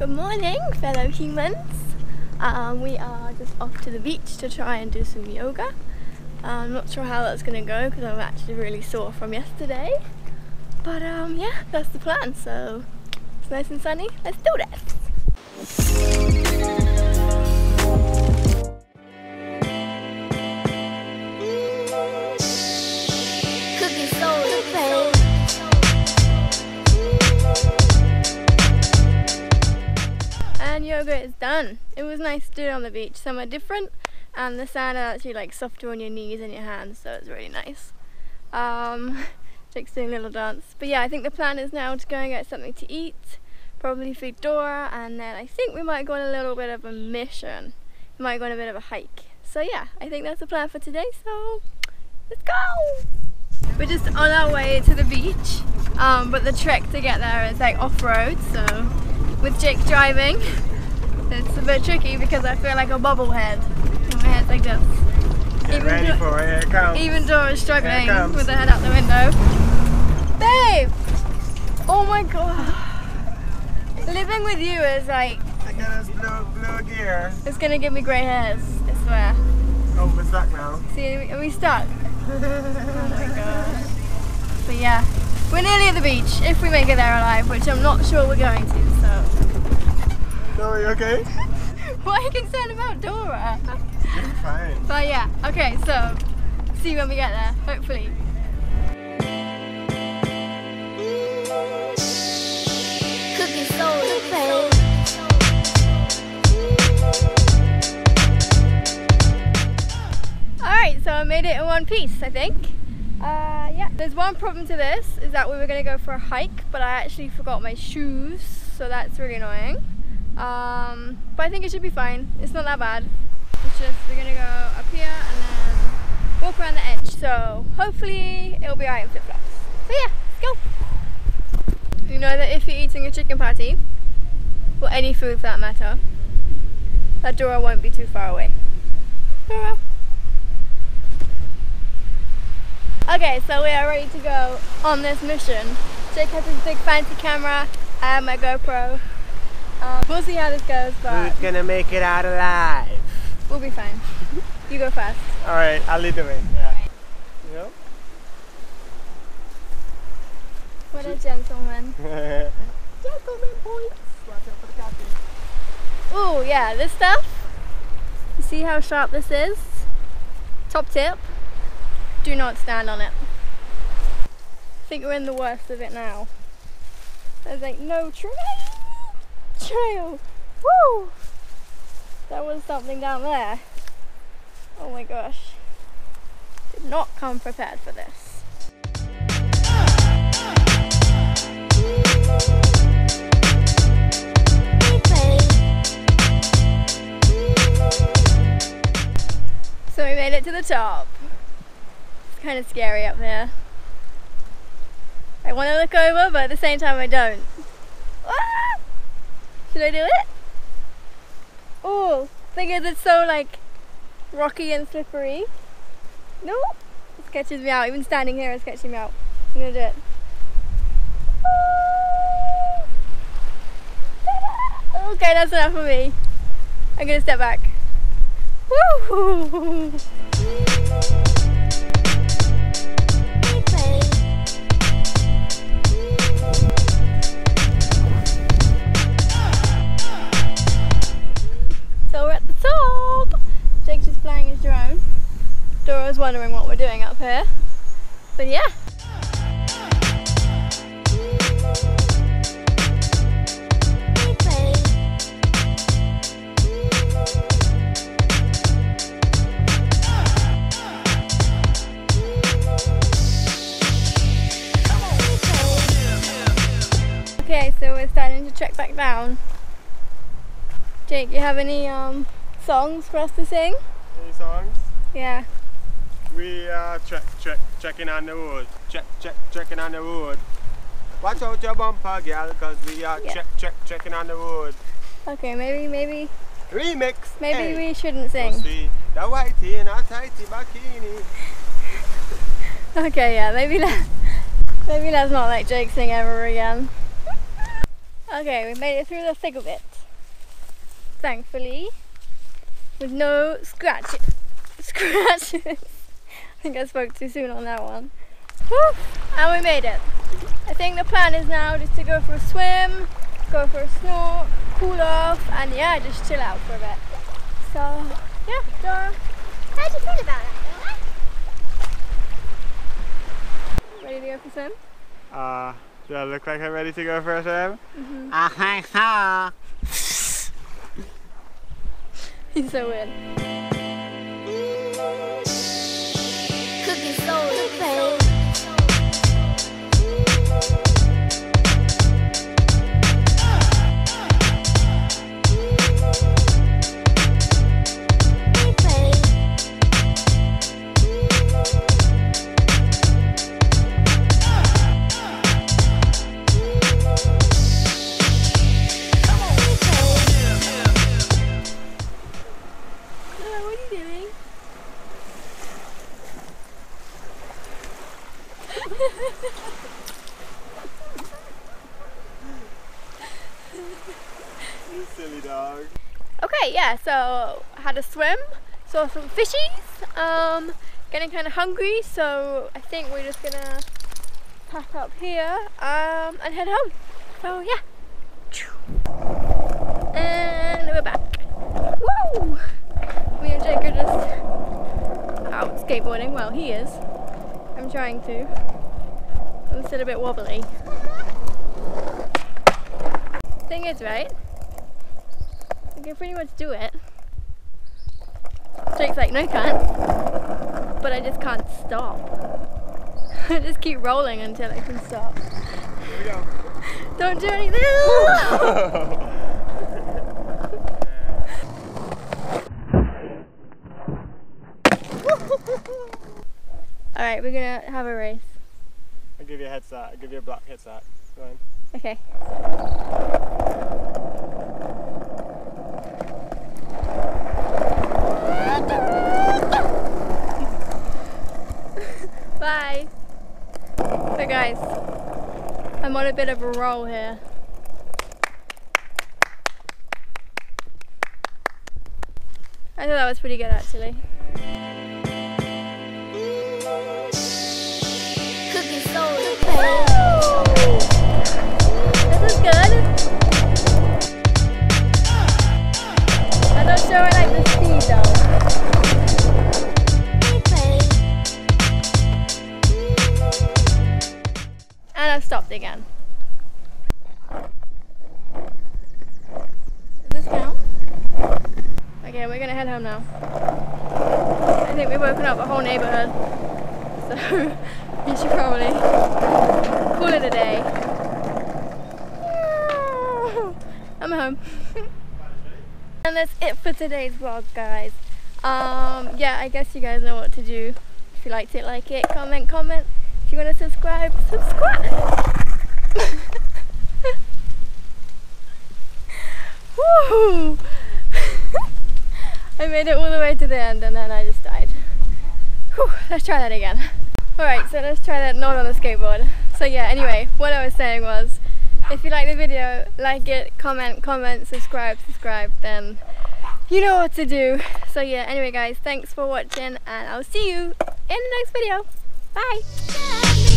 Good morning, fellow humans. We are just off to the beach to try and do some yoga. I'm not sure how that's going to go because I'm actually really sore from yesterday. But yeah, that's the plan. So it's nice and sunny. Let's do this. Yoga is done. It was nice to do it on the beach, somewhere different, and the sand is actually like softer on your knees and your hands, so it's really nice. Jake's doing a little dance, but yeah, I think the plan is now to go and get something to eat, probably feed Dora, and then I think we might go on a little bit of a mission. We might go on a bit of a hike. So yeah, I think that's the plan for today, so let's go! We're just on our way to the beach, but the trek to get there is like off-road, so with Jake driving, it's a bit tricky because I feel like a bobblehead. My head's like this. Even Dora's struggling with her head out the window. Babe! Oh my god. Living with you is like... I got this blue gear. It's gonna give me grey hairs, I swear. Oh, we're stuck now. See, are we stuck? Oh my gosh. But yeah, we're nearly at the beach, if we make it there alive, which I'm not sure we're going to, so... Dora, you okay? Why are you concerned about Dora? I'm fine. But yeah, okay, so see you when we get there, hopefully. Alright, so I made it in one piece, I think. Yeah, there's one problem to this, is that we were going to go for a hike, but I actually forgot my shoes, so that's really annoying. But I think it should be fine. It's not that bad. It's just we're gonna go up here and then walk around the edge. So hopefully it'll be alright in flip flops. But yeah, let's go. You know that if you're eating a chicken patty, or any food for that matter, that Dora won't be too far away. Dora. Okay, so we are ready to go on this mission. Jake has his big fancy camera and my GoPro. We'll see how this goes, but... We're gonna make it out alive. We'll be fine. You go fast. Alright, I'll lead the way. Yeah. Right. Yep. What a gentleman. Gentleman boys. Ooh, yeah, this stuff. You see how sharp this is? Top tip. Do not stand on it. I think we're in the worst of it now. There's like no tree. Trail. Woo! That was something down there. Oh my gosh. Did not come prepared for this. So we made it to the top. It's kind of scary up here. I want to look over, but at the same time I don't. Should I do it? Oh, thing is it's so like rocky and slippery. No, it sketches me out. Even standing here is sketching me out. I'm gonna do it. Ooh. Okay, that's enough for me. I'm gonna step back. Woo! Jake's just flying his drone. Dora's wondering what we're doing up here. But yeah. Okay, so we're starting to trek back down. Jake, you have any songs for us to sing? Any songs? Yeah. We are checking on the road. Checking on the road. Watch out your bumper, girl, cause we are checking on the road. Okay, maybe. Remix. Maybe we shouldn't sing. The whitey and our tighty bikini. Okay, yeah, maybe let's not let Jake sing ever again. Okay, we made it through the thick of it, thankfully, with no scratches. I think I spoke too soon on that one. Woo! And we made it. I think the plan is now just to go for a swim, go for a snort, cool off, and yeah, just chill out for a bit. So yeah, Dora. How do you feel about it? Ready to go for a swim? Do I look like I'm ready to go for a swim? Mm-hmm. He's so weird. Cooking soda. You silly dog. Okay, yeah, so had a swim, saw some fishies, getting kind of hungry, so I think we're just gonna pack up here and head home. So yeah, and we're back. Woo! Me and Jake are just out skateboarding. Well, he is. I'm trying to. I'm still a bit wobbly. Thing is, right, I can pretty much do it. Jake's like, no, you can't. But I just can't stop. I just keep rolling until I can stop. Here we go. Don't do anything. All right, we're gonna have a race. I'll give you a head start, I'll give you a black head start. Go on. Okay. Bye! So guys, I'm on a bit of a roll here. I thought that was pretty good actually. This is good. I'm not sure I like the speed though. And I've stopped again. Does this count? Okay, we're gonna head home now. I think we've woken up a whole neighborhood. So you should probably call it a day. Yeah. I'm home. And that's it for today's vlog, guys. Yeah, I guess you guys know what to do. If you liked it, like it. Comment, comment. If you want to subscribe, subscribe. Woo! I made it all the way to the end and then I just died. Whew, let's try that again. Alright, so let's try that not on the skateboard. So yeah, anyway, what I was saying was, if you like the video, like it, comment, comment, subscribe, subscribe, then you know what to do. So yeah, anyway guys, thanks for watching and I'll see you in the next video. Bye!